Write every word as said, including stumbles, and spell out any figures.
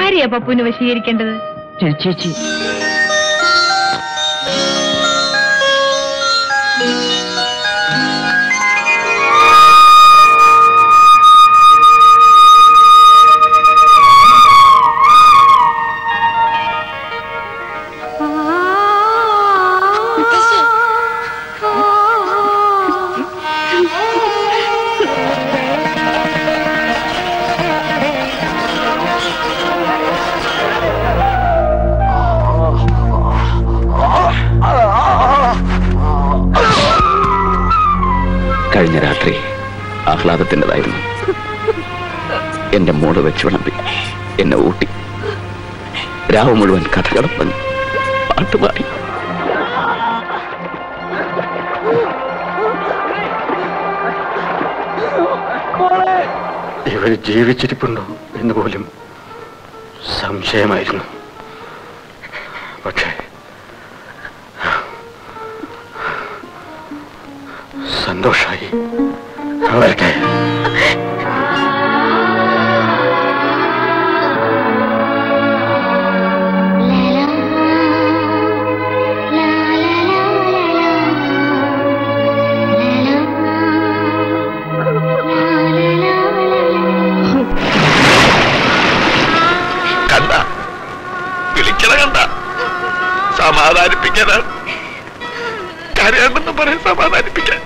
ആരെയാ പപ്പുവിന് വശീകരിക്കേണ്ടത്? ചേച്ചി. കഴിഞ്ഞ രാത്രി ആഹ്ലാദത്തിൻ്റെതായിരുന്നു. എന്റെ മോള് വെച്ച് വിളമ്പി എന്നെ ഊട്ടി. രാവ് മുഴുവൻ കഥകളും വന്നു പാട്ടുപാടി. ഇവർ ജീവിച്ചിരിപ്പുണ്ടോ എന്ന് പോലും സംശയമായിരുന്നു. പക്ഷേ സന്തോഷായി. അവരുടെ കണ്ട വിളിക്കണ കണ്ട സമാധാനിപ്പിക്കാനാണ്. കാര്യമാണെന്ന് പറയാൻ സമാധാനിപ്പിക്കാൻ